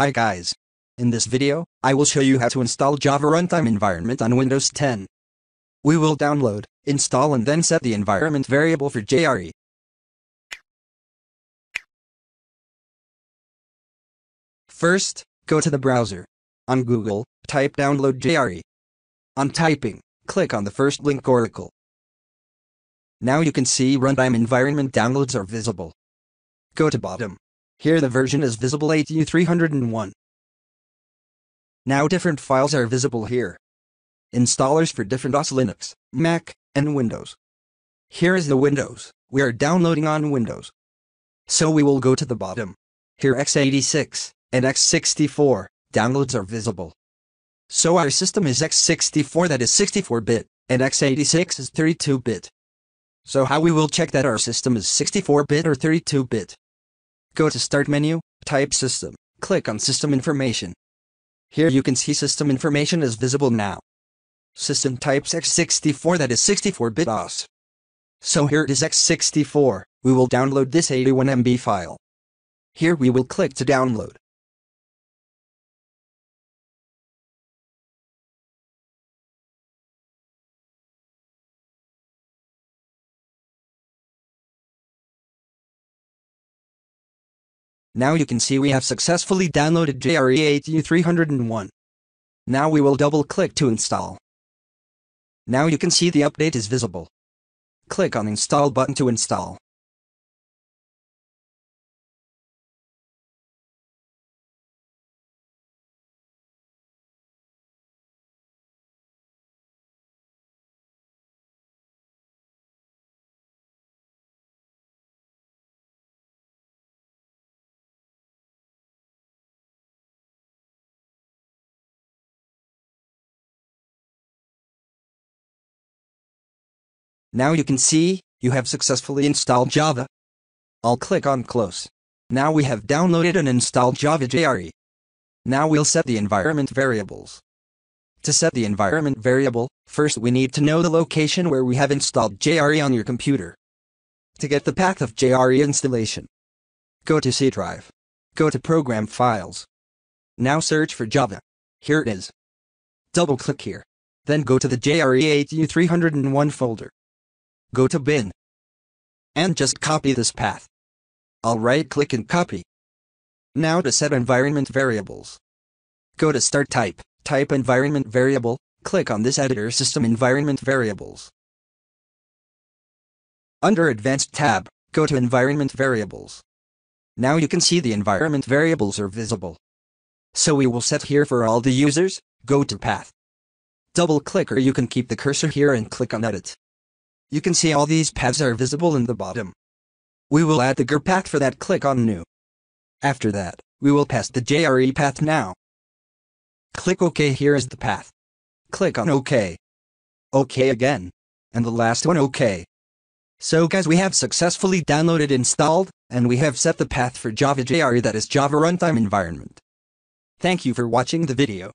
Hi guys! In this video, I will show you how to install Java Runtime Environment on Windows 10. We will download, install and then set the environment variable for JRE. First, go to the browser. On Google, type download JRE. On typing, click on the first link Oracle. Now you can see Runtime Environment downloads are visible. Go to bottom. Here the version is visible 8U301. Now different files are visible here. Installers for different OS Linux, Mac, and Windows. Here is the Windows, we are downloading on Windows. So we will go to the bottom. Here x86 and x64 downloads are visible. So our system is x64 that is 64-bit, and x86 is 32-bit. So how we will check that our system is 64-bit or 32-bit? Go to Start menu, type System, click on System Information. Here you can see System Information is visible now. System types x64 that is 64-bit OS. So here it is x64, we will download this 81 MB file. Here we will click to download. Now you can see we have successfully downloaded JRE 8U301. Now we will double-click to install. Now you can see the update is visible. Click on Install button to install. Now you can see, you have successfully installed Java. I'll click on Close. Now we have downloaded and installed Java JRE. Now we'll set the environment variables. To set the environment variable, first we need to know the location where we have installed JRE on your computer. To get the path of JRE installation, go to C drive. Go to Program Files. Now search for Java. Here it is. Double-click here. Then go to the JRE 8U301 folder. Go to bin and just copy this path. I'll right-click and copy. Now to set environment variables. Go to Start Type, type environment variable, click on this editor System Environment Variables. Under Advanced tab, go to Environment Variables. Now you can see the environment variables are visible. So we will set here for all the users, go to Path. Double-click or you can keep the cursor here and click on Edit. You can see all these paths are visible in the bottom. We will add the GUR path for that, click on New. After that, we will pass the JRE path now. Click OK, here is the path. Click on OK. OK again. And the last one OK. So guys, we have successfully downloaded, installed, and we have set the path for Java JRE that is Java Runtime Environment. Thank you for watching the video.